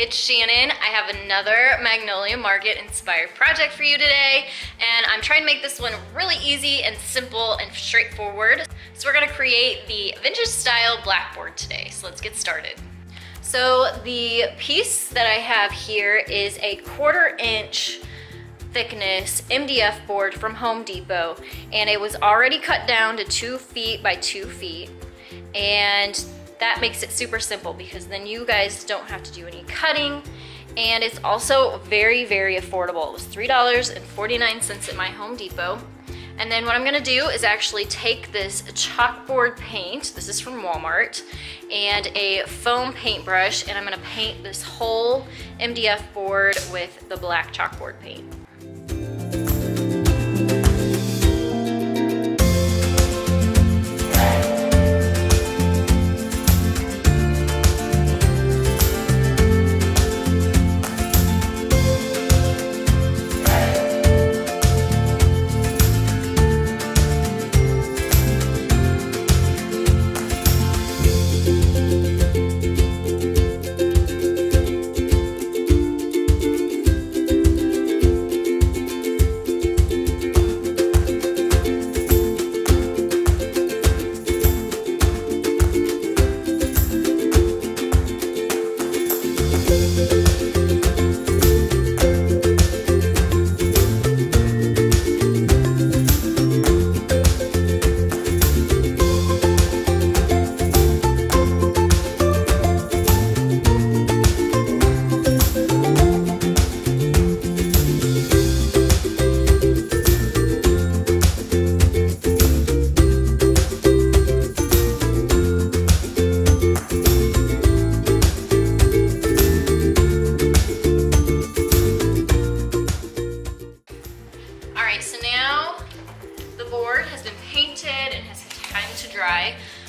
it's Shannon. I have another Magnolia Market inspired project for you today, and I'm trying to make this one really easy and simple and straightforward. So we're gonna create the vintage style blackboard today, so let's get started. So the piece that I have here is a 1/4 inch thickness MDF board from Home Depot, and it was already cut down to 2 feet by 2 feet, and that makes it super simple because then you guys don't have to do any cutting, and it's also very, very affordable. It was $3.49 at my Home Depot. And then what I'm gonna do is actually take this chalkboard paint, this is from Walmart, and a foam paintbrush, and I'm gonna paint this whole MDF board with the black chalkboard paint.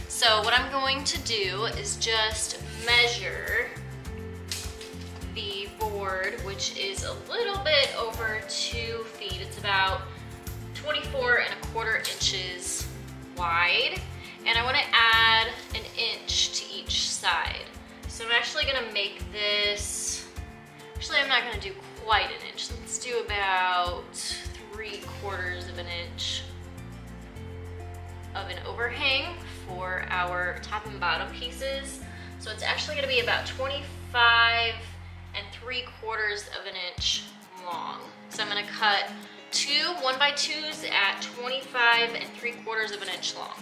So what I'm going to do is just measure the board, which is a little bit over 2 feet. It's about 24¼ inches wide, and I want to add an inch to each side. So I'm actually going to make this, actually I'm not going to do quite an inch. Let's do about 3/4 of an inch of an overhang for our top and bottom pieces. So it's actually gonna be about 25¾ inches long. So I'm gonna cut 2 1x2s at 25¾ inches long.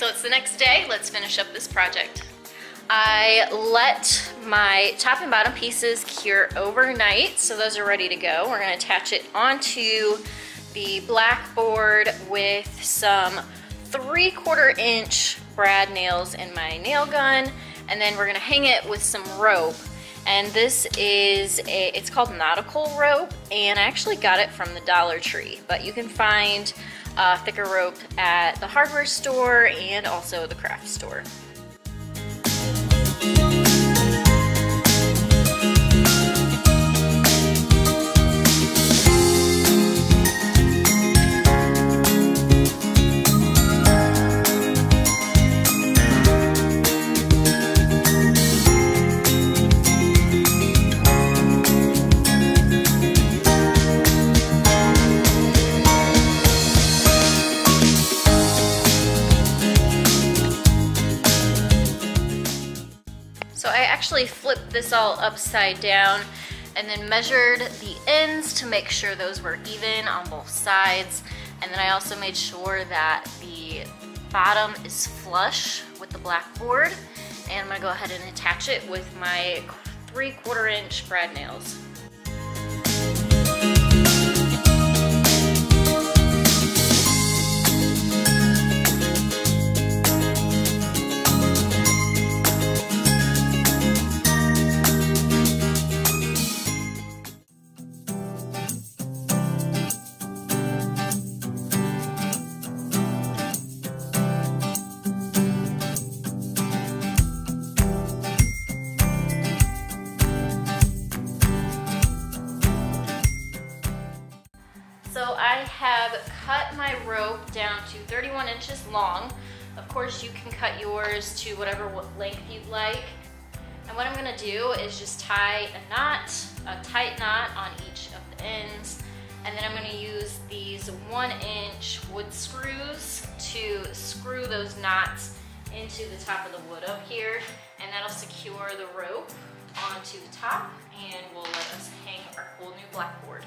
So it's the next day, let's finish up this project. I let my top and bottom pieces cure overnight, so those are ready to go. We're gonna attach it onto the blackboard with some 3/4 inch brad nails in my nail gun, and then we're gonna hang it with some rope. And this is, it's called nautical rope, and I actually got it from the Dollar Tree, but you can find thicker rope at the hardware store and also the craft store. So I actually flipped this all upside down and then measured the ends to make sure those were even on both sides. And then I also made sure that the bottom is flush with the blackboard. And I'm gonna go ahead and attach it with my 3/4 inch brad nails. I have cut my rope down to 31 inches long. Of course, you can cut yours to whatever length you'd like. And what I'm gonna do is just tie a knot, a tight knot on each of the ends. And then I'm gonna use these 1-inch wood screws to screw those knots into the top of the wood up here. And that'll secure the rope onto the top and will let us hang our whole new blackboard.